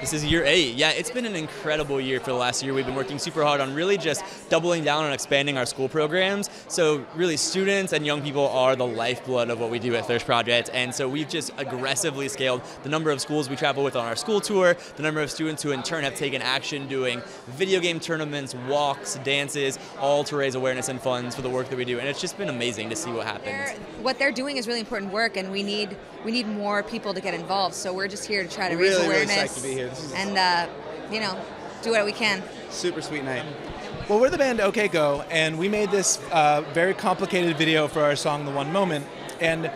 This is year 8. Yeah, it's been an incredible year for the last year. We've been working super hard on really just doubling down on expanding our school programs. So really students and young people are the lifeblood of what we do at Thirst Project. And so we've just aggressively scaled the number of schools we travel with on our school tour, the number of students who in turn have taken action doing video game tournaments, walks, dances, all to raise awareness and funds for the work that we do. And it's just been amazing to see what happens. What they're doing is really important work, and we need more people to get involved. So we're just here to try to raise awareness. Really psyched to be here. And, you know, do what we can. Super sweet night. Well, we're the band OK Go, and we made this very complicated video for our song, The One Moment. And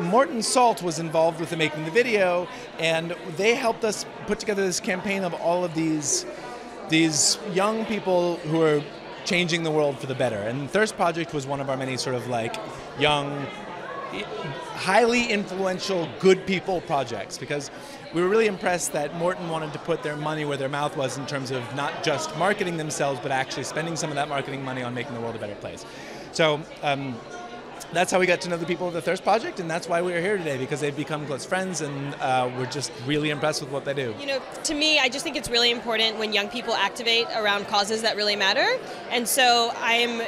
Morton Salt was involved with making the video, and they helped us put together this campaign of all of these young people who are changing the world for the better. And Thirst Project was one of our many sort of like young, highly influential good people projects, because we were really impressed that Morton wanted to put their money where their mouth was in terms of not just marketing themselves, but actually spending some of that marketing money on making the world a better place. So that's how we got to know the people of the Thirst Project, and that's why we are here today, because they've become close friends, and we're just really impressed with what they do. You know, to me, I just think it's really important when young people activate around causes that really matter, and so I'm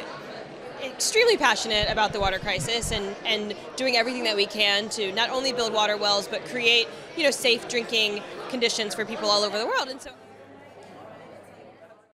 extremely passionate about the water crisis and doing everything that we can to not only build water wells but create, you know, safe drinking conditions for people all over the world. And so